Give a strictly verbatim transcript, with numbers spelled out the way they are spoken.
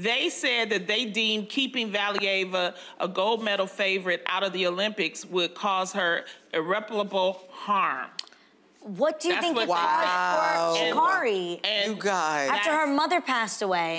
They said that they deemed keeping Valieva a gold medal favorite out of the Olympics would cause her irreparable harm. What do you That's think it was wow. for Sha'Carri? You guys. After her mother passed away.